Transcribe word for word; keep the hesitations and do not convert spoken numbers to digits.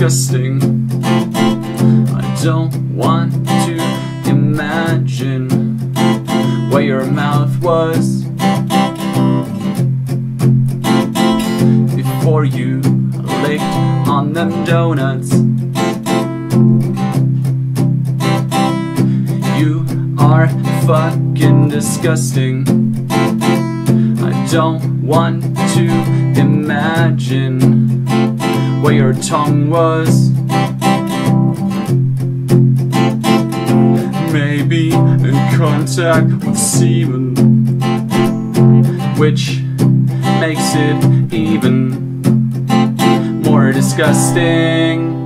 disgusting. I don't want to imagine where your mouth was before you licked on them donuts. You are fucking disgusting. I don't want to imagine where your tongue was. Maybe in contact with semen, which makes it even more disgusting.